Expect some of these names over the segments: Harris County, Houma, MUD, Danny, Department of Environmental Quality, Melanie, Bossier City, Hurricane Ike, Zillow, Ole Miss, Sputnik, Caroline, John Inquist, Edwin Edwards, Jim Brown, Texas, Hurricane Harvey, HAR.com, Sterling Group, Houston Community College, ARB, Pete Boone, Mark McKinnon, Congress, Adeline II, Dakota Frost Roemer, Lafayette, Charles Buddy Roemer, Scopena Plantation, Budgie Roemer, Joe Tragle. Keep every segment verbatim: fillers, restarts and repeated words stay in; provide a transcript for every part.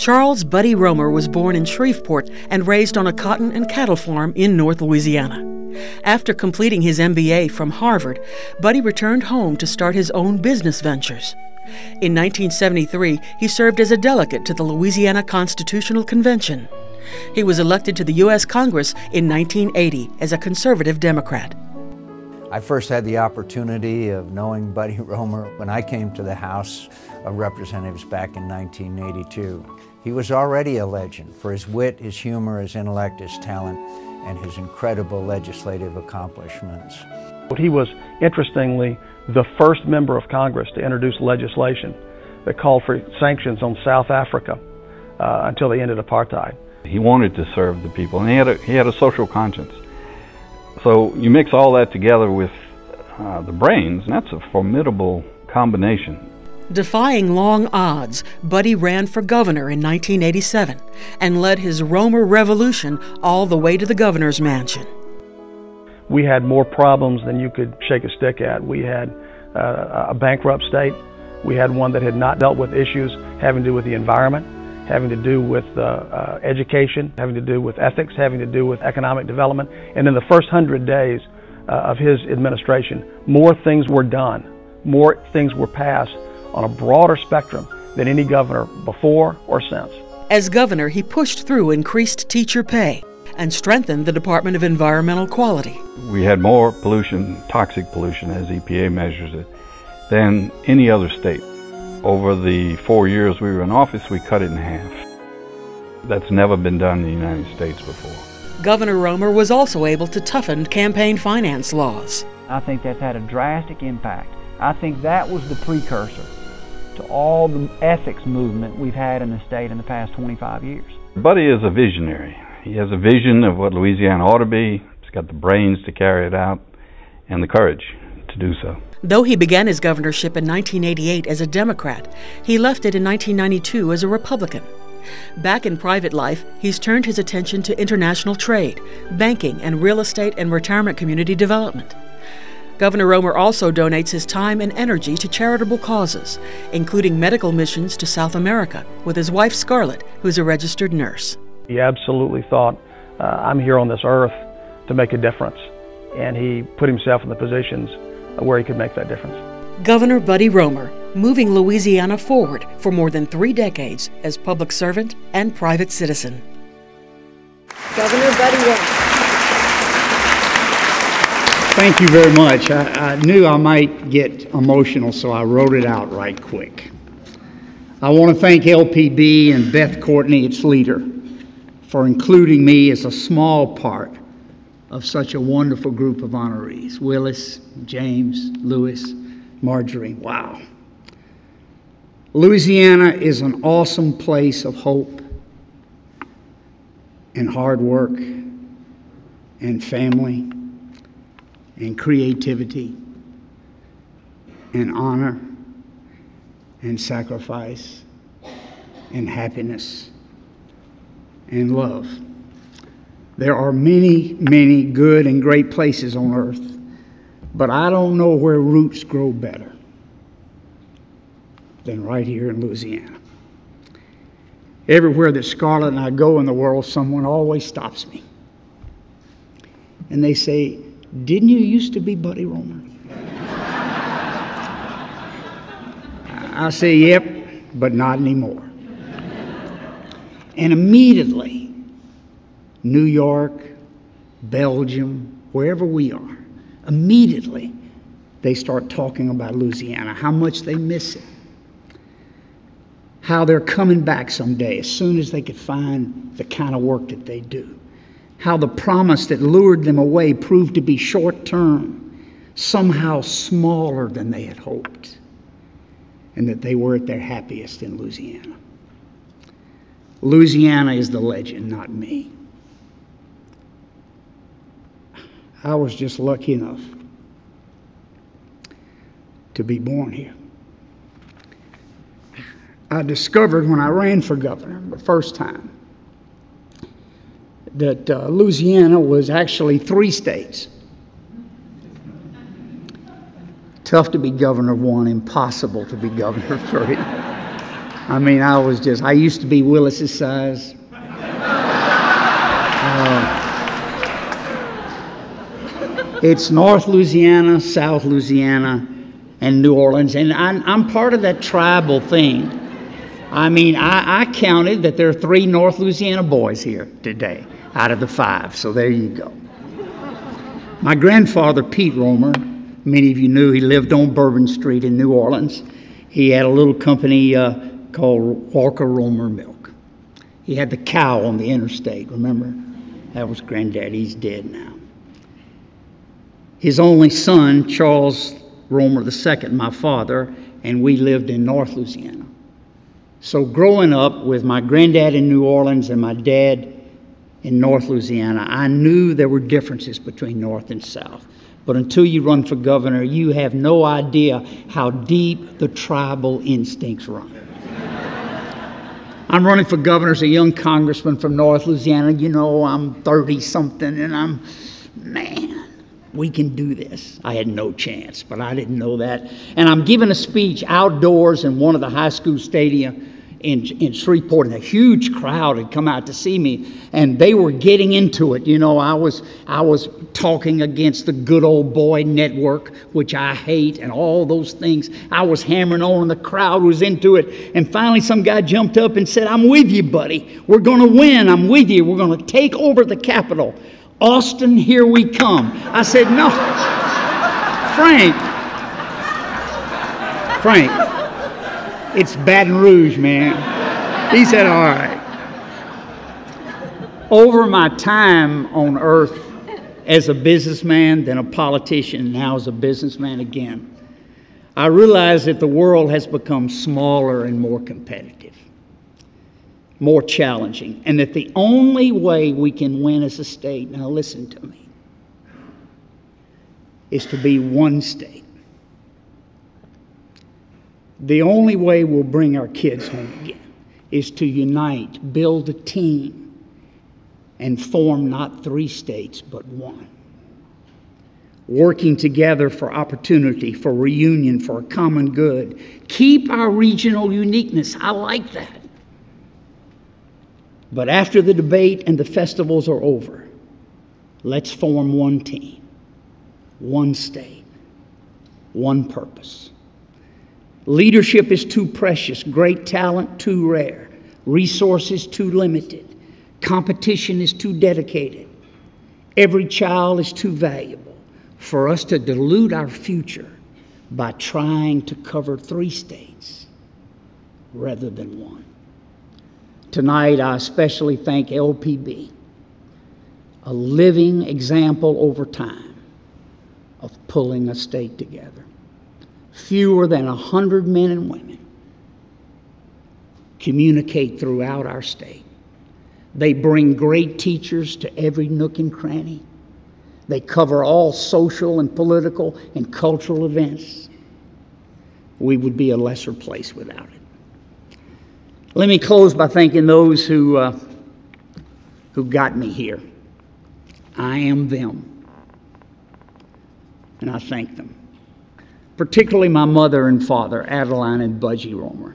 Charles Buddy Roemer was born in Shreveport and raised on a cotton and cattle farm in North Louisiana. After completing his M B A from Harvard, Buddy returned home to start his own business ventures. In nineteen seventy-three, he served as a delegate to the Louisiana Constitutional Convention. He was elected to the U S Congress in nineteen eighty as a conservative Democrat. I first had the opportunity of knowing Buddy Roemer when I came to the House of Representatives back in nineteen eighty-two. He was already a legend for his wit, his humor, his intellect, his talent, and his incredible legislative accomplishments. He was, interestingly, the first member of Congress to introduce legislation that called for sanctions on South Africa uh, until they ended apartheid. He wanted to serve the people, and he had a, he had a social conscience. So you mix all that together with uh, the brains, and that's a formidable combination. Defying long odds, Buddy ran for governor in nineteen eighty-seven and led his Roemer Revolution all the way to the governor's mansion. We had more problems than you could shake a stick at. We had uh, a bankrupt state. We had one that had not dealt with issues having to do with the environment, having to do with uh, uh, education, having to do with ethics, having to do with economic development. And in the first hundred days uh, of his administration, more things were done, more things were passed on a broader spectrum than any governor before or since. As governor, he pushed through increased teacher pay and strengthened the Department of Environmental Quality. We had more pollution, toxic pollution as E P A measures it, than any other state. Over the four years we were in office, we cut it in half. That's never been done in the United States before. Governor Roemer was also able to toughen campaign finance laws. I think that's had a drastic impact. I think that was the precursor to all the ethics movement we've had in the state in the past twenty-five years. Buddy is a visionary. He has a vision of what Louisiana ought to be. He's got the brains to carry it out and the courage to do so. Though he began his governorship in nineteen eighty-eight as a Democrat, he left it in nineteen ninety-two as a Republican. Back in private life, he's turned his attention to international trade, banking, and real estate and retirement community development. Governor Roemer also donates his time and energy to charitable causes, including medical missions to South America with his wife Scarlett, who's a registered nurse. He absolutely thought, uh, I'm here on this earth to make a difference, and he put himself in the positions where he could make that difference. Governor Buddy Roemer, moving Louisiana forward for more than three decades as public servant and private citizen. Governor Buddy Roemer. Thank you very much. I, I knew I might get emotional, so I wrote it out right quick. I want to thank L P B and Beth Courtney, its leader, for including me as a small part of such a wonderful group of honorees. Willis, James, Lewis, Marjorie, wow. Louisiana is an awesome place of hope and hard work and family and creativity and honor and sacrifice and happiness and love. There are many, many good and great places on earth, but I don't know where roots grow better than right here in Louisiana. Everywhere that Scarlett and I go in the world, someone always stops me. And they say, "Didn't you used to be Buddy Roemer?" I say, "Yep, but not anymore." And immediately, New York, Belgium, wherever we are, immediately they start talking about Louisiana, how much they miss it, how they're coming back someday as soon as they could find the kind of work that they do, how the promise that lured them away proved to be short-term, somehow smaller than they had hoped, and that they were at their happiest in Louisiana. Louisiana is the legend, not me. I was just lucky enough to be born here. I discovered when I ran for governor the first time that uh, Louisiana was actually three states. Tough to be governor of one, impossible to be governor of three. I mean, I was just, I used to be Willis's size. Uh, it's North Louisiana, South Louisiana, and New Orleans, and I'm, I'm part of that tribal thing. I mean, I, I counted that there are three North Louisiana boys here today out of the five, so there you go. My grandfather, Pete Roemer, many of you knew, he lived on Bourbon Street in New Orleans. He had a little company uh, called Walker Roemer Milk. He had the cow on the interstate, remember? That was Granddad. He's dead now. His only son, Charles Roemer the second, my father, and we lived in North Louisiana. So growing up with my granddad in New Orleans and my dad in North Louisiana, I knew there were differences between North and South. But until you run for governor, you have no idea how deep the tribal instincts run. I'm running for governor as a young congressman from North Louisiana. You know, I'm thirty something, and I'm, man, we can do this. I had no chance, but I didn't know that. And I'm giving a speech outdoors in one of the high school stadiums in, in Shreveport, and a huge crowd had come out to see me, and they were getting into it. You know, I was, I was talking against the good old boy network, which I hate, and all those things. I was hammering on, and the crowd was into it. And finally, some guy jumped up and said, "I'm with you, buddy. We're going to win. I'm with you. We're going to take over the Capitol. Austin, here we come." I said, "No, Frank, Frank. It's Baton Rouge, man." He said, "All right." Over my time on earth as a businessman, then a politician, now as a businessman again, I realize that the world has become smaller and more competitive, more challenging, and that the only way we can win as a state, now listen to me, is to be one state. The only way we'll bring our kids home again is to unite, build a team, and form not three states, but one. Working together for opportunity, for reunion, for a common good. Keep our regional uniqueness. I like that. But after the debate and the festivals are over, let's form one team, one state, one purpose. Leadership is too precious, great talent too rare, resources too limited, competition is too dedicated, every child is too valuable for us to dilute our future by trying to cover three states rather than one. Tonight, I especially thank L P B, a living example over time of pulling a state together. Fewer than a hundred men and women communicate throughout our state. They bring great teachers to every nook and cranny. They cover all social and political and cultural events. We would be a lesser place without it. Let me close by thanking those who, uh, who got me here. I am them, and I thank them. Particularly my mother and father, Adeline and Budgie Roemer.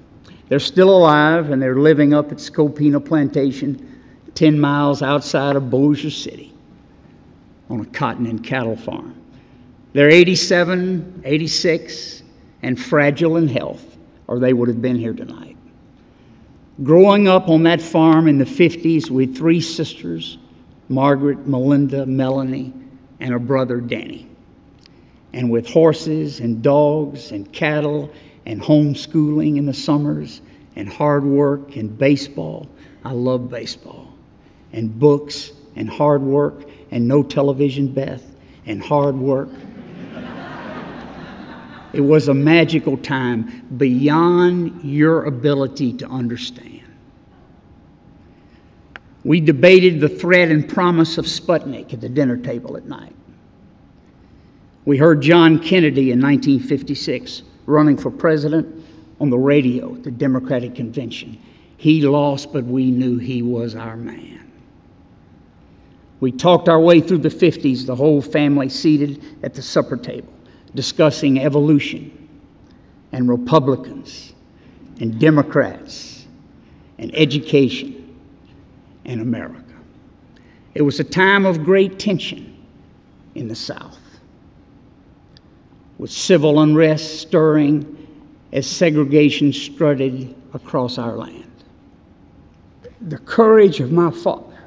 They're still alive, and they're living up at Scopena Plantation, ten miles outside of Bossier City, on a cotton and cattle farm. They're eighty-seven, eighty-six, and fragile in health, or they would have been here tonight. Growing up on that farm in the fifties with three sisters, Margaret, Melinda, Melanie, and a brother, Danny. And with horses and dogs and cattle and homeschooling in the summers and hard work and baseball. I love baseball. And books and hard work and no television, Beth, and hard work. It was a magical time beyond your ability to understand. We debated the threat and promise of Sputnik at the dinner table at night. We heard John Kennedy in nineteen fifty-six running for president on the radio at the Democratic Convention. He lost, but we knew he was our man. We talked our way through the fifties, the whole family seated at the supper table, discussing evolution and Republicans and Democrats and education and America. It was a time of great tension in the South, with civil unrest stirring as segregation strutted across our land. The courage of my father,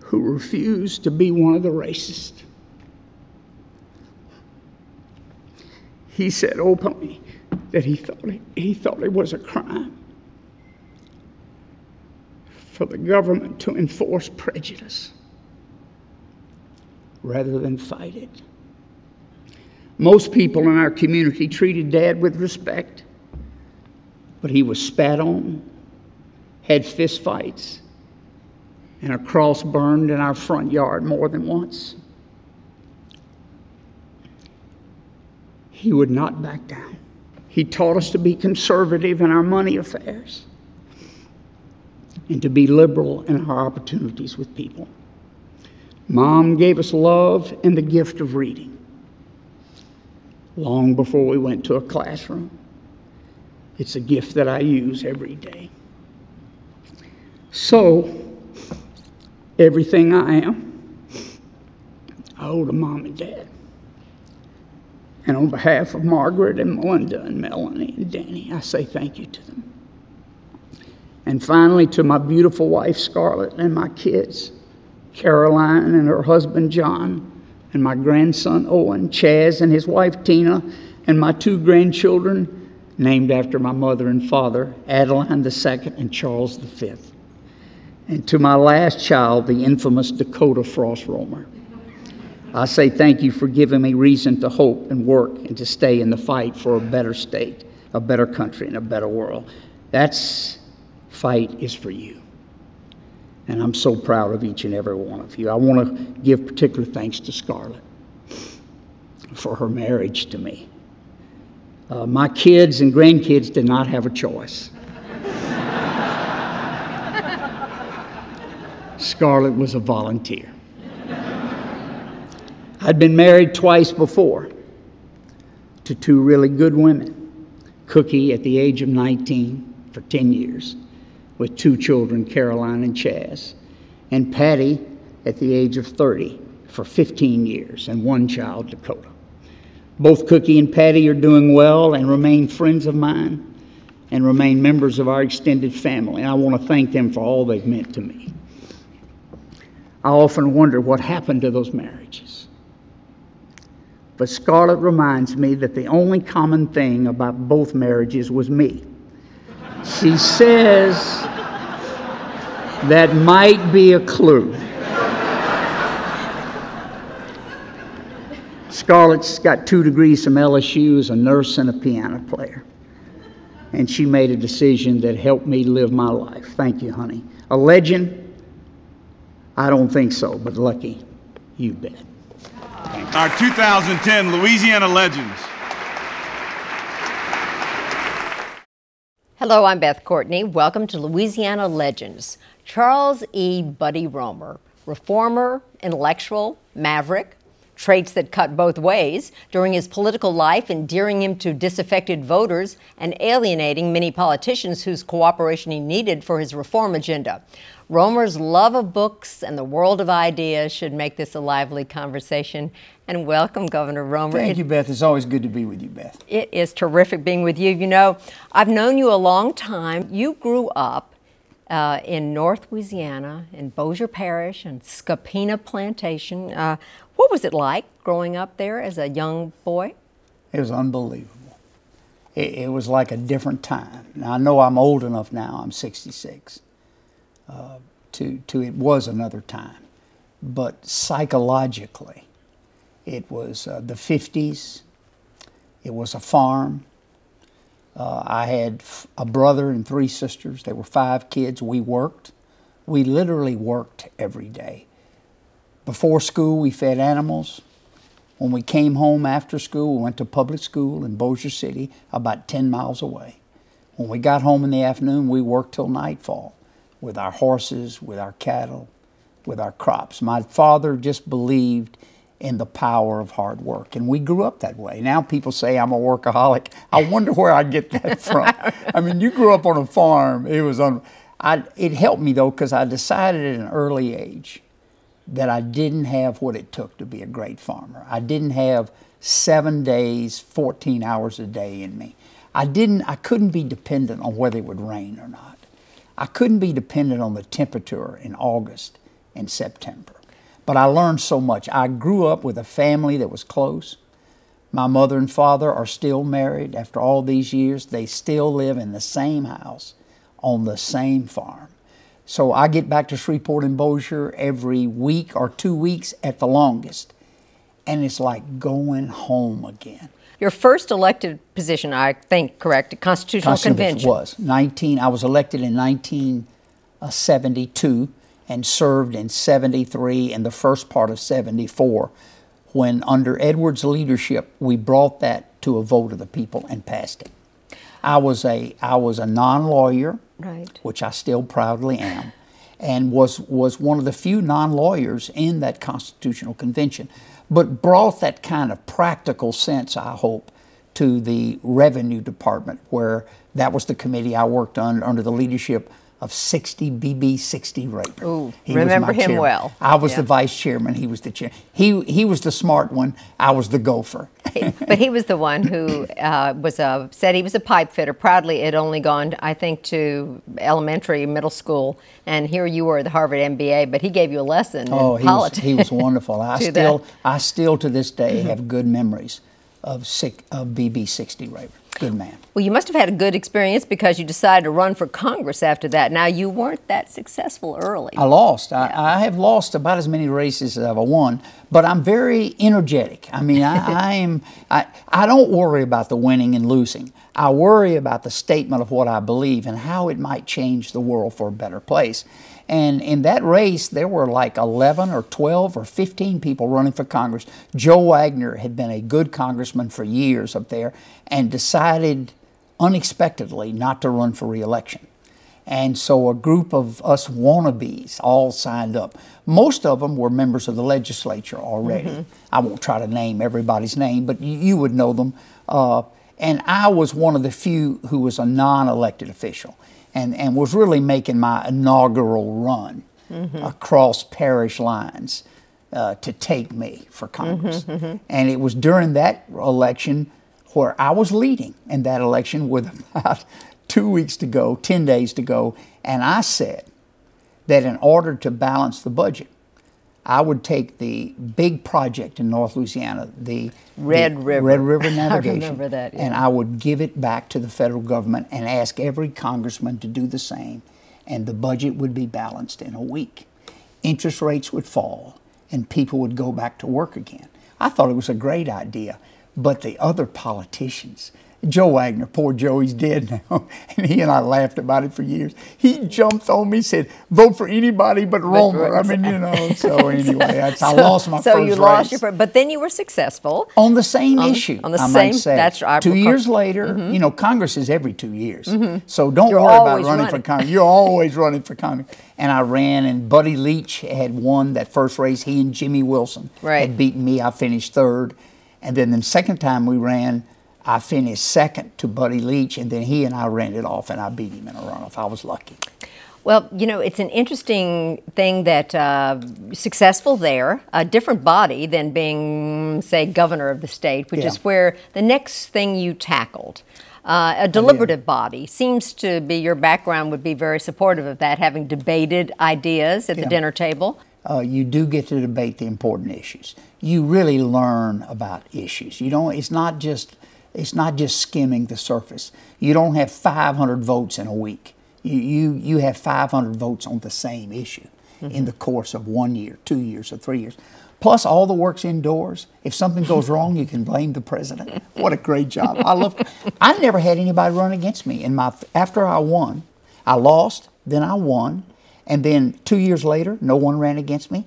who refused to be one of the racists. He said openly that he thought it, he thought it was a crime for the government to enforce prejudice rather than fight it. Most people in our community treated Dad with respect, but he was spat on, had fist fights, and a cross burned in our front yard more than once. He would not back down. He taught us to be conservative in our money affairs and to be liberal in our opportunities with people. Mom gave us love and the gift of reading long before we went to a classroom. It's a gift that I use every day. So, everything I am, I owe to Mom and Dad. And on behalf of Margaret and Melinda and Melanie and Danny, I say thank you to them. And finally, to my beautiful wife, Scarlett, and my kids, Caroline and her husband, John, and my grandson, Owen, Chaz and his wife, Tina, and my two grandchildren, named after my mother and father, Adeline the second and Charles the fifth. And to my last child, the infamous Dakota Frost Roemer, I say thank you for giving me reason to hope and work and to stay in the fight for a better state, a better country, and a better world. That's fight is for you. And I'm so proud of each and every one of you. I want to give particular thanks to Scarlett for her marriage to me. Uh, my kids and grandkids did not have a choice. Scarlett was a volunteer. I'd been married twice before to two really good women, Cookie at the age of nineteen for ten years, with two children, Caroline and Chaz, and Patty at the age of thirty for fifteen years and one child, Dakota. Both Cookie and Patty are doing well and remain friends of mine and remain members of our extended family, and I want to thank them for all they've meant to me. I often wonder what happened to those marriages. But Scarlett reminds me that the only common thing about both marriages was me. She says that might be a clue. Scarlett's got two degrees from L S U as a nurse and a piano player. And she made a decision that helped me live my life. Thank you, honey. A legend? I don't think so, but lucky, you bet. Our two thousand ten Louisiana Legends. Hello, I'm Beth Courtney. Welcome to Louisiana Legends. Charles E. Buddy Roemer, reformer, intellectual, maverick, traits that cut both ways, during his political life endearing him to disaffected voters and alienating many politicians whose cooperation he needed for his reform agenda. Roemer's love of books and the world of ideas should make this a lively conversation. And welcome, Governor Roemer. Thank it, you, Beth. It's always good to be with you, Beth. It is terrific being with you. You know, I've known you a long time. You grew up uh, in North Louisiana, in Bossier Parish, and Scopena Plantation. Uh, what was it like growing up there as a young boy? It was unbelievable. It, it was like a different time. Now, I know I'm old enough now. I'm sixty-six. Uh, to, to it was another time. But psychologically, it was uh, the fifties. It was a farm. Uh, I had a brother and three sisters. There were five kids. We worked. We literally worked every day. Before school, we fed animals. When we came home after school, we went to public school in Bossier City, about ten miles away. When we got home in the afternoon, we worked till nightfall, with our horses, with our cattle, with our crops. My father just believed and the power of hard work. And we grew up that way. Now people say I'm a workaholic. I wonder where I get that from. I mean, you grew up on a farm. It was on. I, it helped me, though, because I decided at an early age that I didn't have what it took to be a great farmer. I didn't have seven days, fourteen hours a day in me. I didn't, I couldn't be dependent on whether it would rain or not. I couldn't be dependent on the temperature in August and September. But I learned so much. I grew up with a family that was close. My mother and father are still married after all these years. They still live in the same house on the same farm. So I get back to Shreveport and Bossier every week or two weeks at the longest. And it's like going home again. Your first elected position, I think, correct, at Constitutional, Constitutional Convention. was. nineteen, I was elected in nineteen seventy-two and served in seventy-three and the first part of seventy-four, when under Edwards' leadership, we brought that to a vote of the people and passed it. I was a, I was a non-lawyer, right, which I still proudly am, and was, was one of the few non-lawyers in that Constitutional Convention, but brought that kind of practical sense, I hope, to the Revenue Department, where that was the committee I worked on under the leadership of sixty B B sixty Raper. Ooh, he remember him chairman. well. I was yeah. the vice chairman. He was the chair. He he was the smart one. I was the gopher. But he was the one who uh, was a said he was a pipe fitter. Proudly, had only gone, I think, to elementary, middle school, and here you were at the Harvard M B A. But he gave you a lesson. Oh, in he politics. was he was wonderful. I still that. I still to this day have good memories of B B sixty Raper. Good man. Well, you must have had a good experience because you decided to run for Congress after that. Now, you weren't that successful early. I lost. Yeah. I, I have lost about as many races as I've won, but I'm very energetic. I mean, I, I am. I, I don't worry about the winning and losing. I worry about the statement of what I believe and how it might change the world for a better place. And in that race, there were like eleven or twelve or fifteen people running for Congress. Joe Wagner had been a good congressman for years up there and decided unexpectedly not to run for re-election. And so a group of us wannabes all signed up. Most of them were members of the legislature already. Mm-hmm. I won't try to name everybody's name, but you would know them. Uh, and I was one of the few who was a non-elected official. And, and was really making my inaugural run mm-hmm. across parish lines uh, to take me for Congress. Mm-hmm, mm-hmm. And it was during that election where I was leading in that election with about two weeks to go, ten days to go. And I said that in order to balance the budget, I would take the big project in North Louisiana, the Red, the River. Red River Navigation, I remember that, yeah. and I would give it back to the federal government and ask every congressman to do the same, and the budget would be balanced in a week. Interest rates would fall, and people would go back to work again. I thought it was a great idea, but the other politicians, Joe Wagner, poor Joe, he's dead now, and he and I laughed about it for years. He jumped on me, said, vote for anybody but Roemer. I mean, you know, so anyway, I, so, I lost my so first So you lost race. your first, but then you were successful. On the same on, issue, on the I same, might say. That's, I two years later, mm-hmm. you know, Congress is every two years, mm-hmm. so don't You're worry about running, running for Congress. You're always running for Congress. And I ran, and Buddy Leach had won that first race. He and Jimmy Wilson right. had beaten me. I finished third. And then the second time we ran, I finished second to Buddy Leach, and then he and I ran it off, and I beat him in a runoff. I was lucky. Well, you know, it's an interesting thing that uh, successful there, a different body than being, say, governor of the state, which yeah. is where the next thing you tackled. Uh, a deliberative yeah. body seems to be your background would be very supportive of that, having debated ideas at yeah. the dinner table. Uh, you do get to debate the important issues. You really learn about issues. You don't, it's not just... It's not just skimming the surface. You don't have five hundred votes in a week. You, you, you have five hundred votes on the same issue mm-hmm. in the course of one year, two years, or three years. Plus, all the work's indoors. If something goes wrong, you can blame the president. What a great job. I love. I never had anybody run against me. In my, after I won, I lost, then I won, and then two years later, no one ran against me.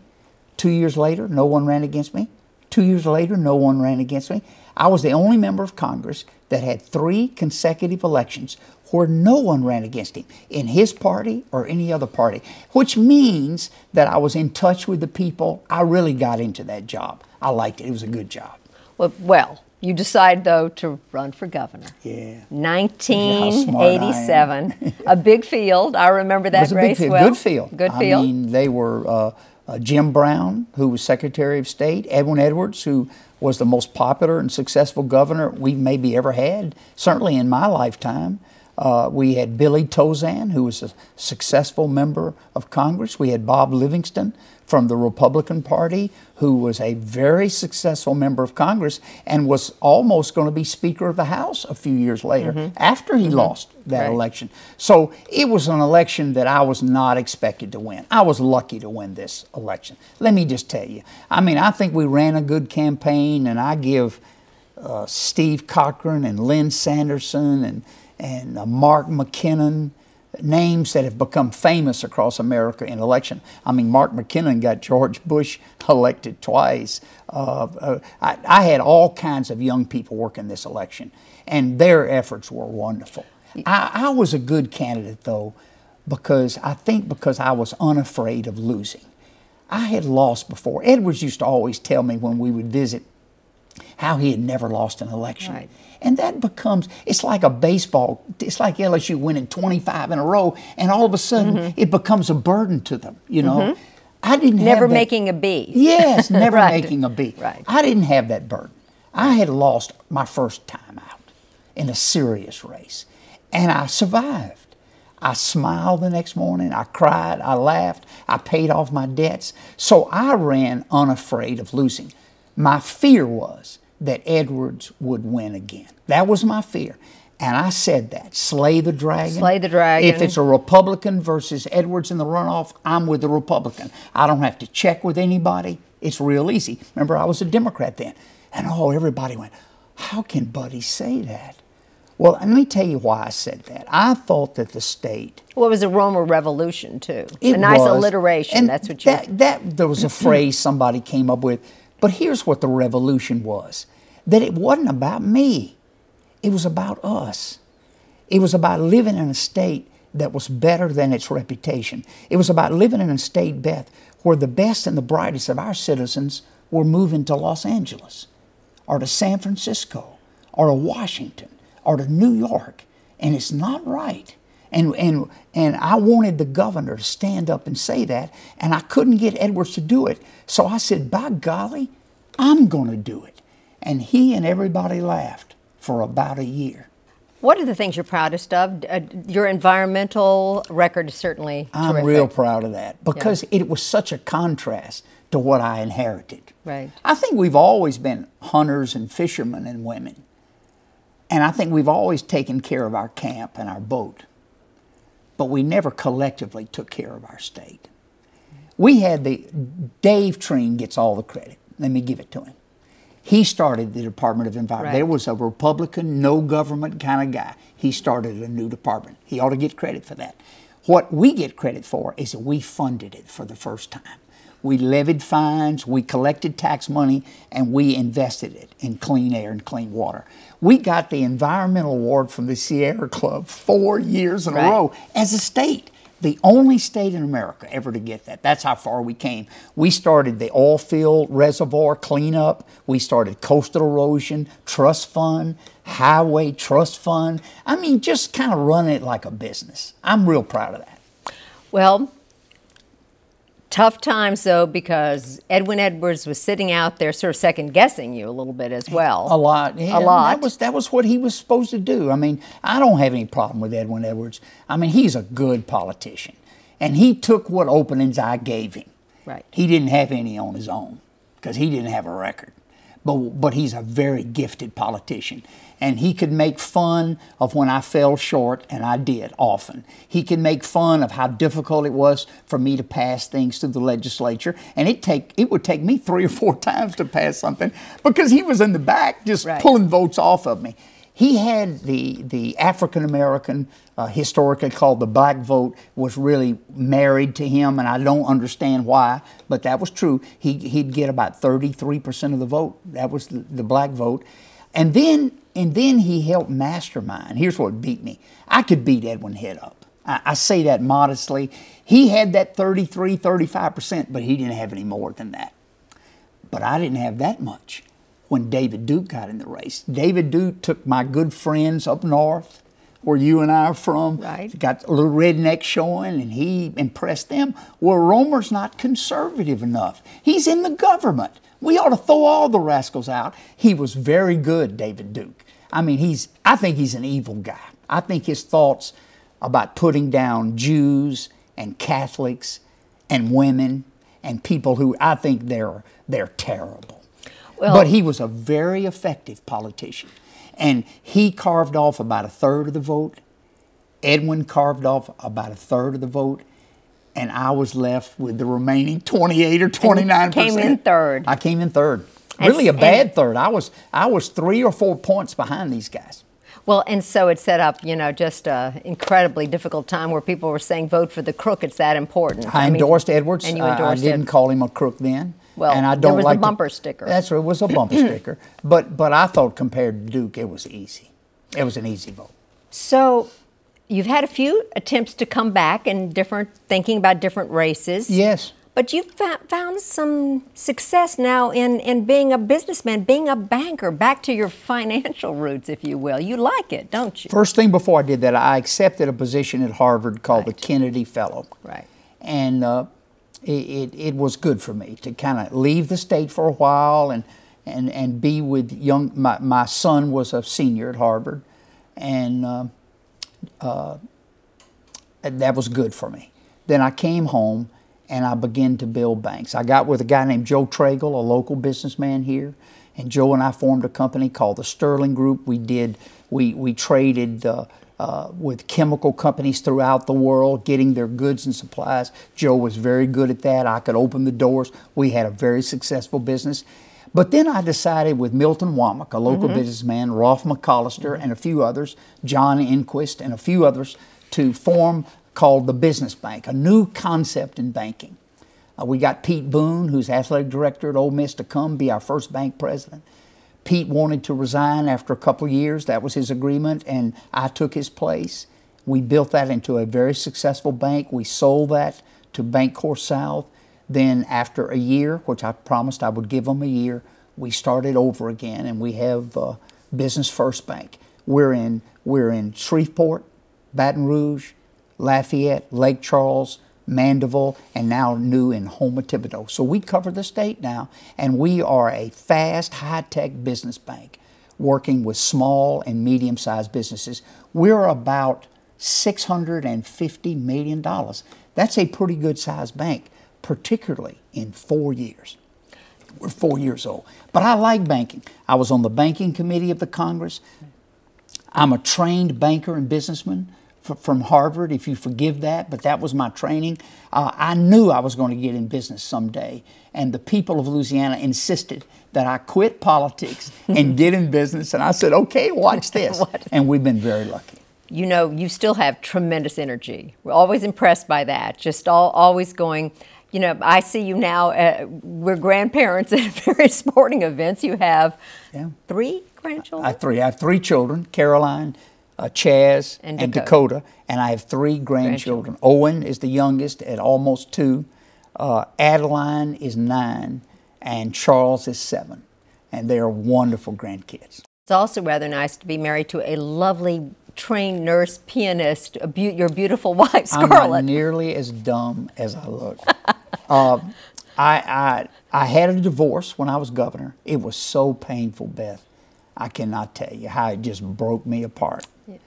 Two years later, no one ran against me. Two years later, no one ran against me. I was the only member of Congress that had three consecutive elections where no one ran against him in his party or any other party, which means that I was in touch with the people. I really got into that job. I liked it. It was a good job. Well, well you decide, though, to run for governor. Yeah. nineteen eighty-seven. A big field. I remember that it was race a big field. Well. Good field. Good field. I mean, they were uh, uh, Jim Brown, who was Secretary of State, Edwin Edwards, who was the most popular and successful governor we maybe ever had, certainly in my lifetime. Uh, we had Billy Tozan, who was a successful member of Congress. We had Bob Livingston from the Republican Party, who was a very successful member of Congress and was almost going to be Speaker of the House a few years later, mm-hmm. after he mm-hmm. lost that right. election. So it was an election that I was not expected to win. I was lucky to win this election. Let me just tell you. I mean, I think we ran a good campaign, and I give uh, Steve Cochran and Lynn Sanderson and and uh, Mark McKinnon, names that have become famous across America in election. I mean, Mark McKinnon got George Bush elected twice. Uh, uh, I, I had all kinds of young people working this election, and their efforts were wonderful. I, I was a good candidate, though, because I think because I was unafraid of losing. I had lost before. Edwards used to always tell me when we would visit how he had never lost an election. Right. And that becomes, it's like a baseball, it's like L S U winning twenty-five in a row, and all of a sudden mm-hmm. it becomes a burden to them, you know. Mm-hmm. I didn't never have that. Making a B. Yes, never right. making a B. Right. I didn't have that burden. I had lost my first time out in a serious race, and I survived. I smiled the next morning, I cried, I laughed, I paid off my debts. So I ran unafraid of losing. My fear was that Edwards would win again. That was my fear. And I said that. Slay the dragon. Slay the dragon. If it's a Republican versus Edwards in the runoff, I'm with the Republican. I don't have to check with anybody. It's real easy. Remember, I was a Democrat then. And oh, everybody went, how can Buddy say that? Well, let me tell you why I said that. I thought that the state... Well, it was a Roemer Revolution, too. It a nice was. alliteration. And that's what you... That, that, there was a phrase somebody came up with. But here's what the revolution was, that it wasn't about me. It was about us. It was about living in a state that was better than its reputation. It was about living in a state, Beth, where the best and the brightest of our citizens were moving to Los Angeles or to San Francisco or to Washington or to New York. And it's not right. And, and, and I wanted the governor to stand up and say that, and I couldn't get Edwards to do it. So I said, by golly, I'm going to do it. And he and everybody laughed for about a year. What are the things you're proudest of? Uh, your environmental record is certainly terrific. I'm real proud of that, because yeah. it was such a contrast to what I inherited. Right. I think we've always been hunters and fishermen and women. And I think we've always taken care of our camp and our boat. But we never collectively took care of our state. We had the, Dave Treen gets all the credit. Let me give it to him. He started the Department of Environment. Right. There was a Republican, no government kind of guy. He started a new department. He ought to get credit for that. What we get credit for is that we funded it for the first time. We levied fines, we collected tax money, and we invested it in clean air and clean water. We got the environmental award from the Sierra Club four years in right. a row as a state. The only state in America ever to get that. That's how far we came. We started the oil field reservoir cleanup. We started coastal erosion, trust fund, highway trust fund. I mean, just kind of running it like a business. I'm real proud of that. Well, tough times, though, because Edwin Edwards was sitting out there sort of second-guessing you a little bit as well. A lot. Yeah, a lot. That was, that was what he was supposed to do. I mean, I don't have any problem with Edwin Edwards. I mean, he's a good politician, and he took what openings I gave him. Right. He didn't have any on his own because he didn't have a record. But, but he's a very gifted politician, and he could make fun of when I fell short, and I did often. He could make fun of how difficult it was for me to pass things through the legislature, and it take it would take me three or four times to pass something because he was in the back just right. pulling votes off of me. He had the, the African-American, uh, historically called the black vote, was really married to him, and I don't understand why, but that was true. He, he'd get about thirty-three percent of the vote. That was the, the black vote. And then, and then he helped mastermind. Here's what beat me. I could beat Edwin Head up. I, I say that modestly. He had that thirty-three, thirty-five percent, but he didn't have any more than that. But I didn't have that much when David Duke got in the race. David Duke took my good friends up north, where you and I are from, right. Got a little redneck showing, and he impressed them. Well, Roemer's not conservative enough. He's in the government. We ought to throw all the rascals out. He was very good, David Duke. I mean, he's, I think he's an evil guy. I think his thoughts about putting down Jews and Catholics and women and people who I think they're, they're terrible. Well, but he was a very effective politician. And he carved off about a third of the vote. Edwin carved off about a third of the vote. And I was left with the remaining twenty-eight or twenty-nine percent. Came in third. I came in third. Really a bad third. I was, I was three or four points behind these guys. Well, and so it set up, you know, just an incredibly difficult time where people were saying, vote for the crook, it's that important. I, I endorsed mean, Edwards. And you endorsed I, I didn't Ed call him a crook then. Well, and I don't there was like a bumper to, sticker. That's right, it was a bumper sticker. But, but I thought compared to Duke, it was easy. It was an easy vote. So you've had a few attempts to come back and different thinking about different races. Yes. But you've found some success now in, in being a businessman, being a banker, back to your financial roots, if you will. You like it, don't you? First thing before I did that, I accepted a position at Harvard called right. the Kennedy Fellow. Right. And uh, it, it, it was good for me to kind of leave the state for a while and, and, and be with young... My, my son was a senior at Harvard, and uh, uh, that was good for me. Then I came home, and I began to build banks. I got with a guy named Joe Tragle, a local businessman here, and Joe and I formed a company called the Sterling Group. We did, we, we traded uh, uh, with chemical companies throughout the world, getting their goods and supplies. Joe was very good at that. I could open the doors. We had a very successful business. But then I decided with Milton Womack, a local mm-hmm. businessman, Rolf McCollister, mm-hmm. and a few others, John Inquist and a few others, to form called the Business Bank, a new concept in banking. Uh, we got Pete Boone, who's athletic director at Ole Miss, to come be our first bank president. Pete wanted to resign after a couple of years. That was his agreement, and I took his place. We built that into a very successful bank. We sold that to Bancorp South. Then after a year, which I promised I would give them a year, we started over again, and we have uh, Business First Bank. We're in, we're in Shreveport, Baton Rouge, Lafayette, Lake Charles, Mandeville, and now new in Houma Thibodeau. So we cover the state now, and we are a fast, high-tech business bank working with small and medium-sized businesses. We're about six hundred fifty million dollars. That's a pretty good-sized bank, particularly in four years. We're four years old. But I like banking. I was on the banking committee of the Congress. I'm a trained banker and businessman from Harvard, if you forgive that, but that was my training. Uh, I knew I was going to get in business someday, and the people of Louisiana insisted that I quit politics and get in business, and I said, okay, watch this, and we've been very lucky. You know, you still have tremendous energy. We're always impressed by that, just all, always going. You know, I see you now, uh, we're grandparents at various sporting events. You have yeah. three grandchildren? I, I, three, I have three children, Caroline, Uh, Chaz and Dakota. and Dakota, and I have three grandchildren. grandchildren. Owen is the youngest at almost two, uh, Adeline is nine, and Charles is seven. And they are wonderful grandkids. It's also rather nice to be married to a lovely trained nurse, pianist, a be your beautiful wife, Scarlett. I'm not nearly as dumb as I look. uh, I, I, I had a divorce when I was governor. It was so painful, Beth. I cannot tell you how it just broke me apart. Yeah.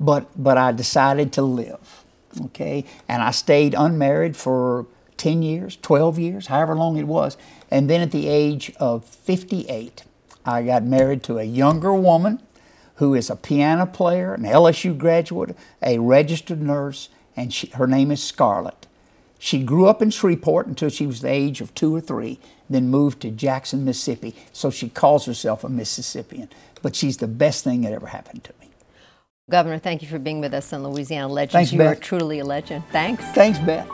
But, but I decided to live, okay? And I stayed unmarried for ten years, twelve years, however long it was. And then at the age of fifty-eight, I got married to a younger woman who is a piano player, an L S U graduate, a registered nurse, and she, her name is Scarlett. She grew up in Shreveport until she was the age of two or three, then moved to Jackson, Mississippi, so she calls herself a Mississippian. But she's the best thing that ever happened to me. Governor, thank you for being with us on Louisiana Legends. Thanks, you Beth. Are truly a legend. Thanks. Thanks, Beth.